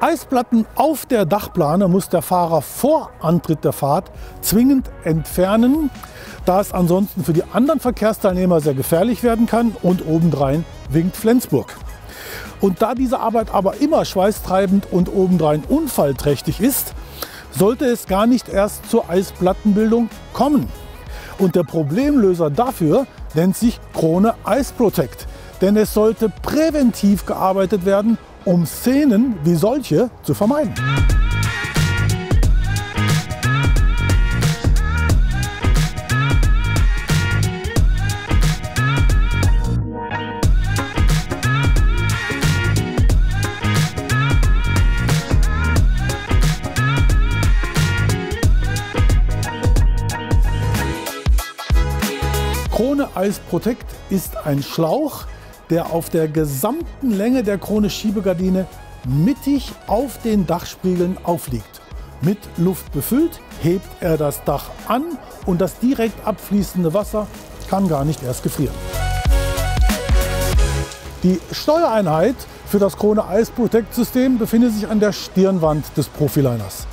Eisplatten auf der Dachplane muss der Fahrer vor Antritt der Fahrt zwingend entfernen, da es ansonsten für die anderen Verkehrsteilnehmer sehr gefährlich werden kann, und obendrein winkt Flensburg. Und da diese Arbeit aber immer schweißtreibend und obendrein unfallträchtig ist, sollte es gar nicht erst zur Eisplattenbildung kommen. Und der Problemlöser dafür nennt sich KRONE Ice Protect, denn es sollte präventiv gearbeitet werden, um Szenen wie solche zu vermeiden. KRONE Ice Protect ist ein Schlauch, der auf der gesamten Länge der KRONE Schiebegardine mittig auf den Dachspiegeln aufliegt. Mit Luft befüllt, hebt er das Dach an und das direkt abfließende Wasser kann gar nicht erst gefrieren. Die Steuereinheit für das KRONE Ice Protect System befindet sich an der Stirnwand des Profiliners.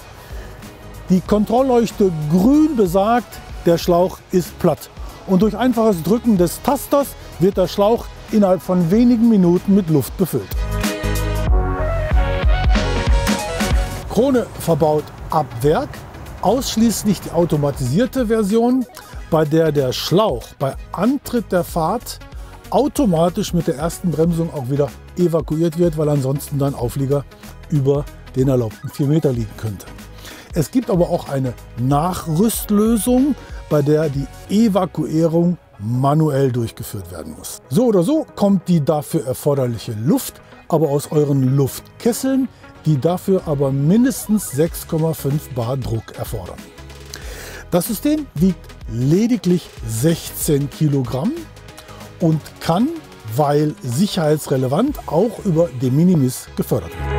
Die Kontrollleuchte grün besagt, der Schlauch ist platt. Und durch einfaches Drücken des Tasters wird der Schlauch innerhalb von wenigen Minuten mit Luft befüllt. KRONE verbaut ab Werk ausschließlich die automatisierte Version, bei der der Schlauch bei Antritt der Fahrt automatisch mit der ersten Bremsung auch wieder evakuiert wird, weil ansonsten dein Auflieger über den erlaubten 4 Meter liegen könnte. Es gibt aber auch eine Nachrüstlösung, bei der die Evakuierung manuell durchgeführt werden muss. So oder so kommt die dafür erforderliche Luft aber aus euren Luftkesseln, die dafür aber mindestens 6,5 Bar Druck erfordern. Das System wiegt lediglich 16 Kilogramm und kann, weil sicherheitsrelevant, auch über De Minimis gefördert werden.